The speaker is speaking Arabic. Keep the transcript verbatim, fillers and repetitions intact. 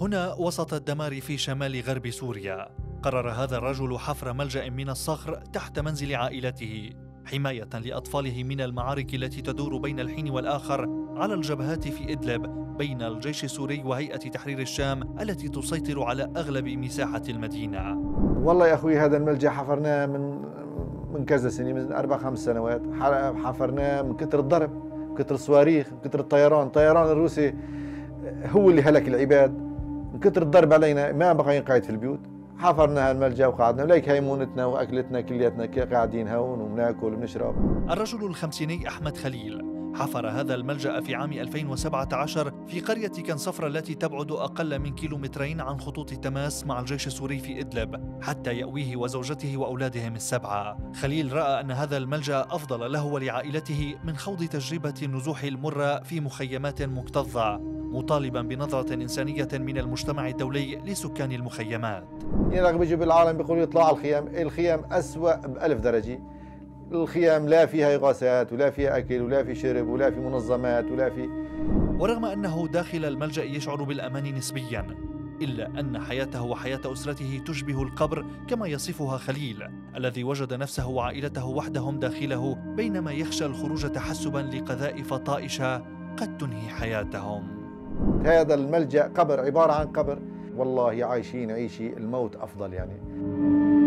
هنا وسط الدمار في شمال غرب سوريا، قرر هذا الرجل حفر ملجأ من الصخر تحت منزل عائلته حماية لأطفاله من المعارك التي تدور بين الحين والآخر على الجبهات في إدلب بين الجيش السوري وهيئة تحرير الشام التي تسيطر على أغلب مساحة المدينة. والله يا أخوي هذا الملجأ حفرناه من من كذا سنة، من أربع خمس سنوات حفرناه من كثر الضرب، من كثر الصواريخ، من كثر الطيران، الطيران الروسي هو اللي هلك العباد، من كثر الضرب علينا ما بقى ينقعد في البيوت. حفرنا هالملجأ وقعدنا، وليك هيمونتنا وأكلتنا كلياتنا قاعدين هون وبناكل وبنشرب. الرجل الخمسيني أحمد خليل حفر هذا الملجأ في عام ألفين وسبعة عشر في قرية كنصفرة التي تبعد أقل من كيلومترين عن خطوط التماس مع الجيش السوري في إدلب حتى يأويه وزوجته وأولادهم السبعة. خليل رأى أن هذا الملجأ أفضل له ولعائلته من خوض تجربة النزوح المرة في مخيمات مكتظة، مطالبا بنظرة إنسانية من المجتمع الدولي لسكان المخيمات. يرغب يجي بالعالم بيقولوا يطلع على الخيام، الخيام أسوأ بألف درجة. الخيام لا فيها إغاثات ولا فيها أكل ولا في شرب ولا في منظمات ولا في. ورغم أنه داخل الملجأ يشعر بالأمان نسبيا، إلا أن حياته وحياة أسرته تشبه القبر كما يصفها خليل، الذي وجد نفسه وعائلته وحدهم داخله بينما يخشى الخروج تحسبا لقذائف طائشة قد تنهي حياتهم. هذا الملجأ قبر، عبارة عن قبر، والله عايشين عيشي الموت أفضل يعني.